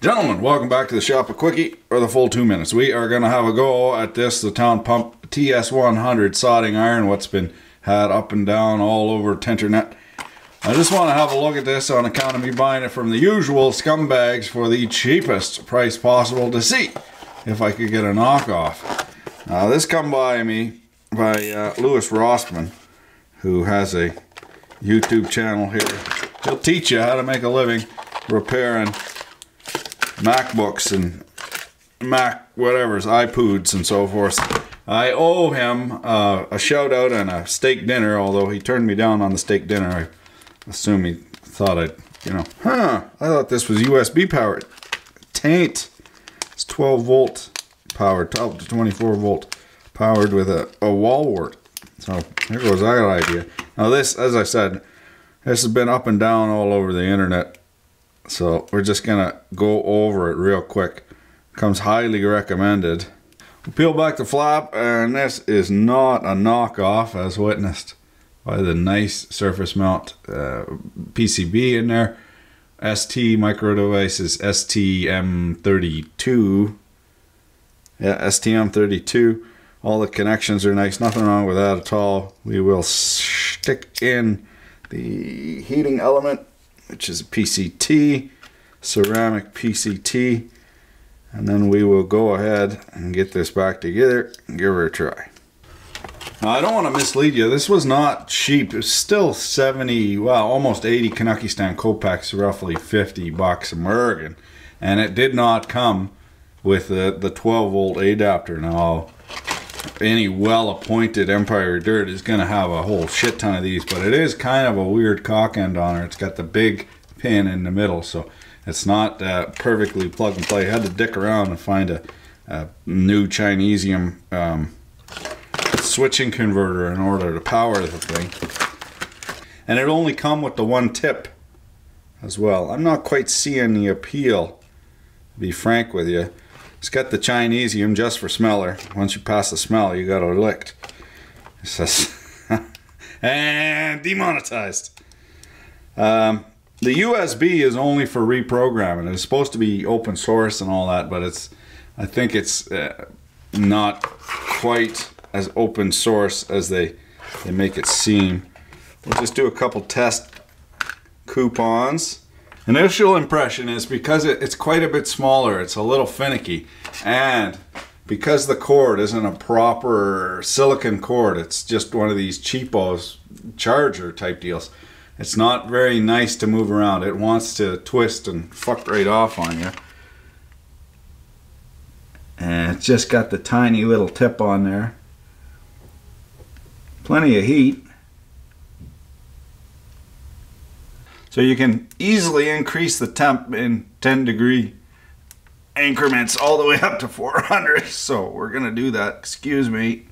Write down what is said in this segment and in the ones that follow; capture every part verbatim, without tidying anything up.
Gentlemen, welcome back to the Shop of Quickie, or the full two minutes. We are going to have a go at this, the Town Pump T S one hundred soldering iron, what's been had up and down all over Tinternet. I just want to have a look at this on account of me buying it from the usual scumbags for the cheapest price possible to see, if I could get a knockoff. Now, uh, this come by me by uh, Lewis Rossman, who has a YouTube channel here. He'll teach you how to make a living repairing MacBooks and Mac whatever's, iPods and so forth. I owe him uh, a shout out and a steak dinner, although he turned me down on the steak dinner. I assume he thought I'd, you know, huh, I thought this was U S B powered. Taint. It's twelve volt powered, twelve to twenty-four volt powered with a, a wall wart. So there goes that idea. Now this, as I said, this has been up and down all over the internet. So we're just gonna go over it real quick. Comes highly recommended. We peel back the flap, and this is not a knockoff, as witnessed by the nice surface mount uh, P C B in there. S T Micro Devices S T M thirty-two. Yeah, S T M thirty-two. All the connections are nice. Nothing wrong with that at all. We will stick in the heating element, which is a P C T, ceramic P C T, and then we will go ahead and get this back together and give her a try. Now, I don't want to mislead you, this was not cheap. It's still seventy, well, almost eighty Kazakhstan kopecks, roughly fifty bucks American, and it did not come with the, the twelve volt adapter. Now, any well-appointed Empire Dirt is going to have a whole shit ton of these, but it is kind of a weird cock end on her. It's got the big pin in the middle, so it's not uh, perfectly plug and play. I had to dick around and find a, a new Chinesium um, switching converter in order to power the thing, and it only come with the one tip as well. I'm not quite seeing the appeal, to be frank with you. It's got the Chinesium just for smeller. Once you pass the smell, you got it licked. It says, and demonetized. Um, the U S B is only for reprogramming. It's supposed to be open source and all that, but it's, I think it's uh, not quite as open source as they, they make it seem. We'll just do a couple test coupons. Initial impression is, because it, it's quite a bit smaller, it's a little finicky, and because the cord isn't a proper silicon cord, it's just one of these cheapos charger type deals, it's not very nice to move around. It wants to twist and fuck right off on you, and it's just got the tiny little tip on there. Plenty of heat, so you can easily increase the temp in ten degree increments all the way up to four hundred. So we're gonna do that. Excuse me.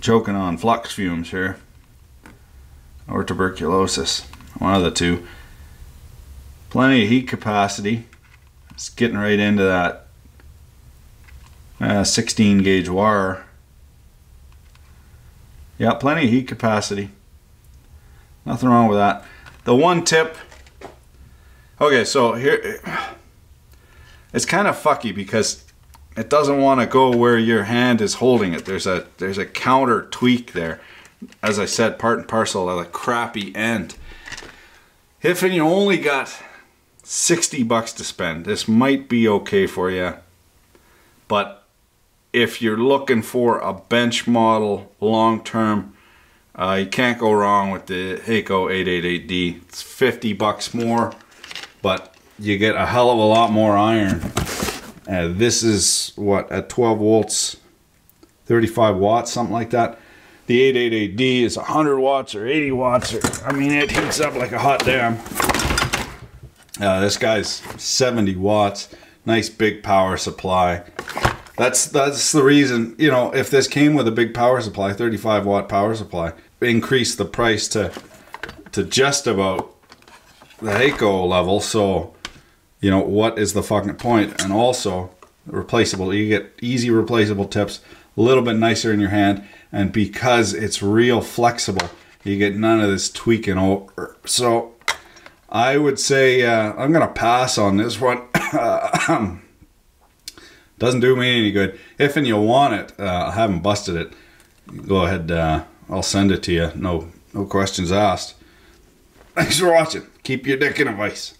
Choking on flux fumes here. Or tuberculosis, one of the two. Plenty of heat capacity. It's getting right into that uh, sixteen gauge wire. Yeah, plenty of heat capacity. Nothing wrong with that. The one tip. Okay, so here it's kind of fucky because it doesn't want to go where your hand is holding it. There's a there's a counter tweak there. As I said, part and parcel of the crappy end. If you only got sixty bucks to spend, this might be okay for you. But if you're looking for a bench model long-term, uh, you can't go wrong with the Hakko eight eighty-eight D. It's fifty bucks more, but you get a hell of a lot more iron. Uh, this is, what, at twelve volts, thirty-five watts, something like that. The eight eighty-eight D is one hundred watts or eighty watts. Or, I mean, it heats up like a hot damn. Uh, this guy's seventy watts. Nice big power supply. That's that's the reason, you know, if this came with a big power supply, thirty-five watt power supply, increase the price to to just about the Hakko level. So, you know, what is the fucking point? And also, replaceable. You get easy replaceable tips, a little bit nicer in your hand, and because it's real flexible, you get none of this tweaking over. So, I would say uh, I'm gonna pass on this one. Doesn't do me any good. If and you want it, uh, I haven't busted it. Go ahead, uh, I'll send it to you. No, no questions asked. Thanks for watching. Keep your dick in a vice.